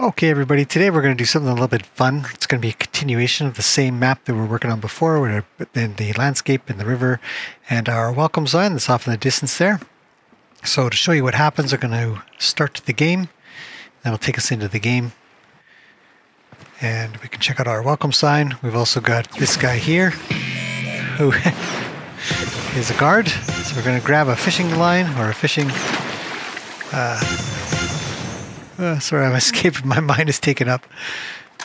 Okay everybody, today we're going to do something a little bit fun. It's going to be a continuation of the same map that we were working on before. We're going to put in the landscape and the river and our welcome sign that's off in the distance there. So to show you what happens, we're going to start the game. That'll take us into the game. And we can check out our welcome sign. We've also got this guy here who is a guard. So we're going to grab a fishing line or a fishing... sorry, I'm escaping. My mind is taken up.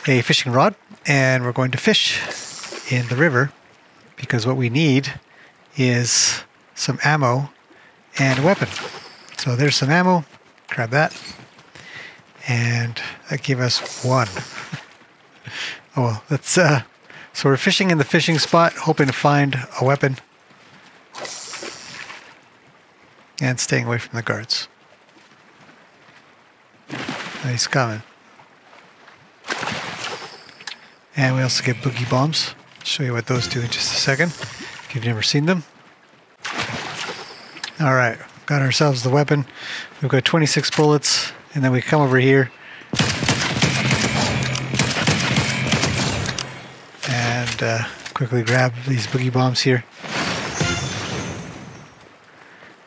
A fishing rod, and we're going to fish in the river because what we need is some ammo and a weapon. So there's some ammo. Grab that, and that gave us one. Oh well, that's so we're fishing in the fishing spot, hoping to find a weapon, and staying away from the guards. He's coming. And we also get boogie bombs. I'll show you what those do in just a second, if you've never seen them. Alright, got ourselves the weapon. We've got 26 bullets, and then we come over here. And quickly grab these boogie bombs here.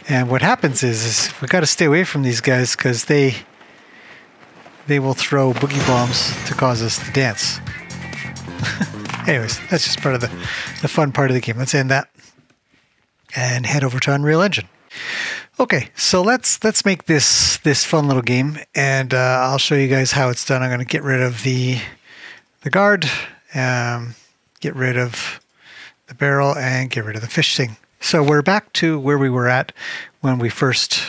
And what happens is we've got to stay away from these guys because they will throw boogie bombs to cause us to dance. Anyways, that's just part of the fun part of the game. Let's end that and head over to Unreal Engine. Okay, so let's make this fun little game, and I'll show you guys how it's done. I'm going to get rid of the guard, get rid of the barrel, and get rid of the fish thing. So we're back to where we were at when we first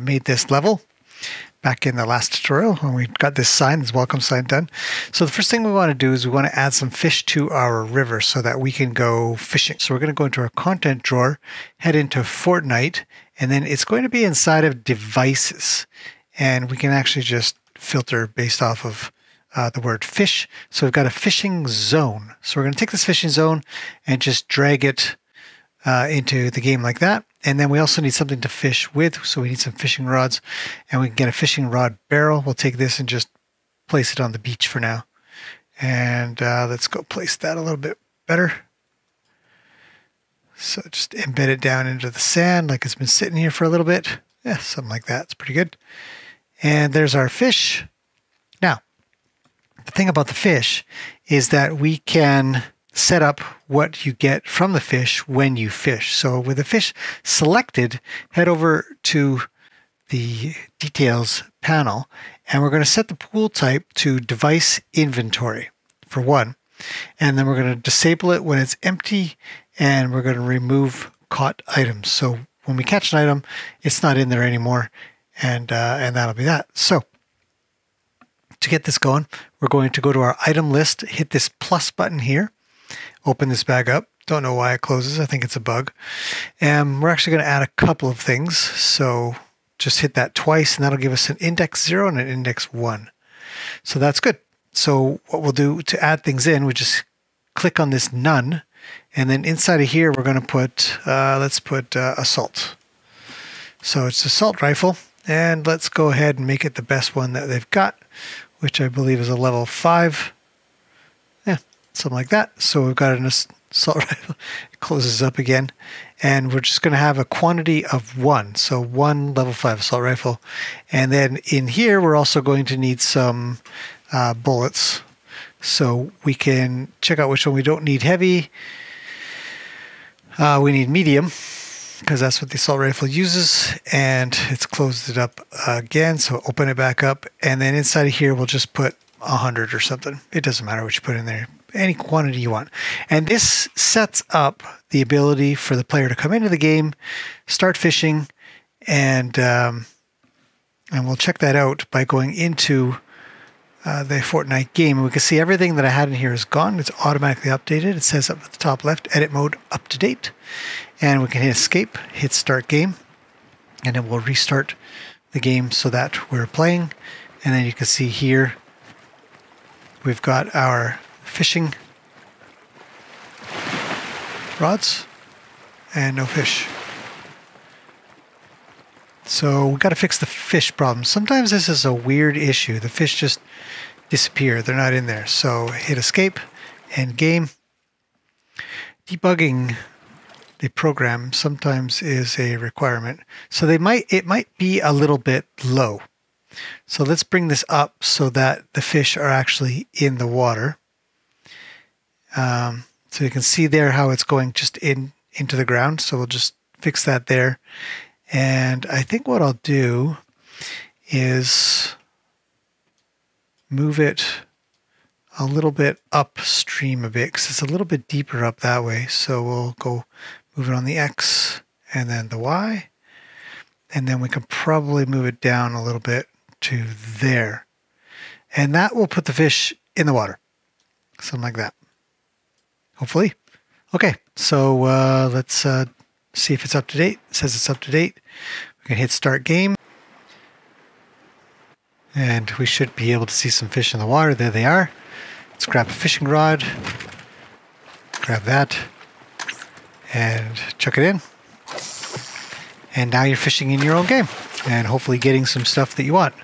made this level. Back in the last tutorial when we got this sign, this welcome sign done. So the first thing we want to do is we want to add some fish to our river so that we can go fishing. So we're going to go into our content drawer, head into Fortnite, and then it's going to be inside of devices. And we can actually just filter based off of the word fish. So we've got a fishing zone. So we're going to take this fishing zone and just drag it into the game like that. And then we also need something to fish with, so we need some fishing rods, and we can get a fishing rod barrel. We'll take this and just place it on the beach for now. And let's go place that a little bit better. So just embed it down into the sand like it's been sitting here for a little bit. Yeah, something like that. It's pretty good. And there's our fish. Now, the thing about the fish is that we can set up what you get from the fish when you fish. So with the fish selected, head over to the details panel, and we're going to set the pool type to device inventory for one, and then we're going to disable it when it's empty, and we're going to remove caught items. So when we catch an item, it's not in there anymore, and that'll be that. So to get this going, we're going to go to our item list, hit this plus button here, open this bag up. Don't know why it closes. I think it's a bug. And we're actually going to add a couple of things. So just hit that twice, and that'll give us an index 0 and an index 1. So that's good. So what we'll do to add things in, we just click on this none. And then inside of here, we're going to put, let's put assault. So it's assault rifle. And let's go ahead and make it the best one that they've got, which I believe is a level 5. Something like that. So we've got an assault rifle. It closes up again. And we're just going to have a quantity of 1. So 1 level 5 assault rifle. And then in here, we're also going to need some bullets. So we can check out which one we don't need heavy. We need medium, because that's what the assault rifle uses. And it's closed it up again. So open it back up. And then inside of here, we'll just put 100 or something. It doesn't matter what you put in there. Any quantity you want. And this sets up the ability for the player to come into the game, start fishing, and we'll check that out by going into the Fortnite game. We can see everything that I had in here is gone. It's automatically updated. It says up at the top left, edit mode up to date. And we can hit escape, hit start game, and it will restart the game so that we're playing. And then you can see here we've got our fishing rods and no fish. So we got to fix the fish problem. Sometimes this is a weird issue. The fish just disappear. They're not in there. So hit escape and game. Debugging the program sometimes is a requirement. So it might be a little bit low. So let's bring this up so that the fish are actually in the water. So you can see there how it's going just into the ground. So we'll just fix that there. And I think what I'll do is move it a little bit upstream a bit, because it's a little bit deeper up that way. So we'll go move it on the X and then the Y. And then we can probably move it down a little bit to there. And that will put the fish in the water. Something like that. Hopefully. Okay, so let's see if it's up to date. It says it's up to date. We can hit start game. And we should be able to see some fish in the water. There they are. Let's grab a fishing rod. Grab that. And chuck it in. And now you're fishing in your own game and hopefully getting some stuff that you want.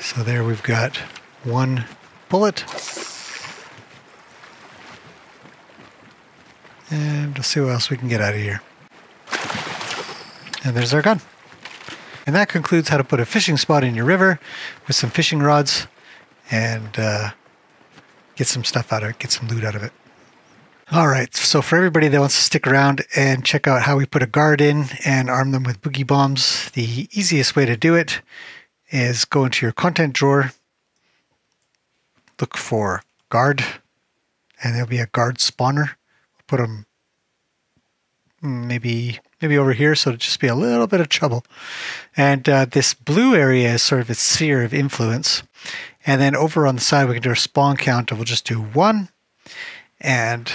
So there we've got one bullet. And we'll see what else we can get out of here. And there's our gun. And that concludes how to put a fishing spot in your river with some fishing rods and get some stuff out of it, get some loot out of it. All right, so for everybody that wants to stick around and check out how we put a guard in and arm them with boogie bombs, the easiest way to do it is go into your content drawer, look for guard, and there'll be a guard spawner. We'll put them maybe over here, so it'll just be a little bit of trouble. And this blue area is sort of its sphere of influence. And then over on the side, we can do our spawn count, and we'll just do 1. And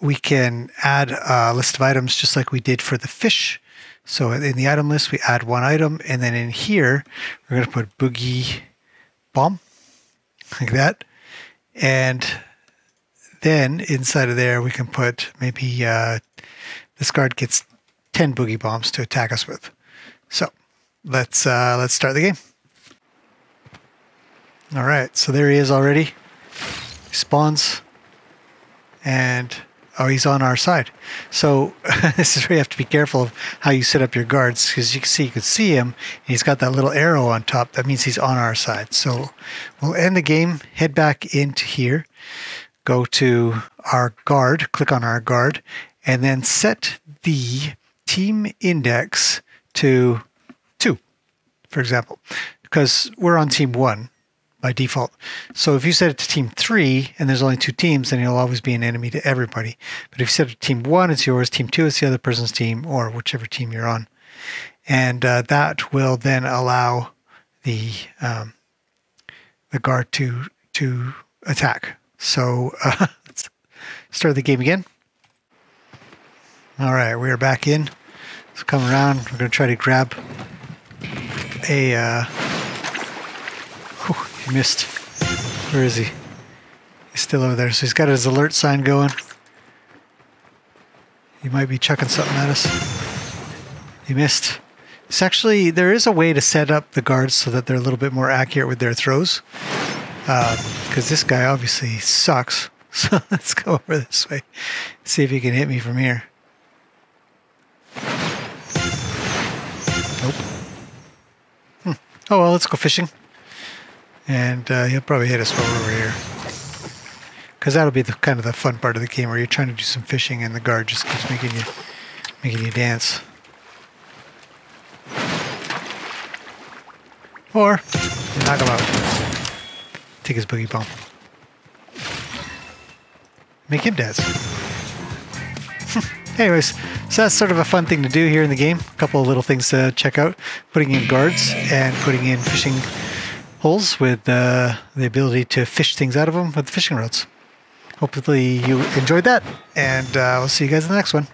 we can add a list of items just like we did for the fish. So in the item list, we add 1 item. And then in here, we're going to put boogie bomb, like that. And then inside of there, we can put maybe this guard gets 10 boogie bombs to attack us with. So let's start the game. All right, so there he is already. Spawns, and oh, he's on our side. So this is where you have to be careful of how you set up your guards, because you can see him, and he's got that little arrow on top. That means he's on our side. So we'll end the game, head back into here, go to our guard, click on our guard, and then set the team index to 2, for example, because we're on team 1. By default. So if you set it to team 3 and there's only 2 teams, then you'll always be an enemy to everybody. But if you set it to team 1, it's yours. Team 2 is the other person's team, or whichever team you're on. And that will then allow the guard to attack. So let's start the game again. All right, we are back in. Let's come around. We're going to try to grab a... He missed. Where is he? He's still over there. So he's got his alert sign going. He might be chucking something at us. He missed. It's actually, there is a way to set up the guards so that they're a little bit more accurate with their throws. Because this guy obviously sucks. So let's go over this way. See if he can hit me from here. Nope. Oh well, let's go fishing. And he'll probably hit us while we're over here. Because that'll be the kind of the fun part of the game, where you're trying to do some fishing and the guard just keeps making you dance. Or knock him out. Take his boogie bomb. Make him dance. Anyways, so that's sort of a fun thing to do here in the game. A couple of little things to check out. Putting in guards and putting in fishing holes with the ability to fish things out of them with the fishing rods. Hopefully you enjoyed that, and we'll see you guys in the next one.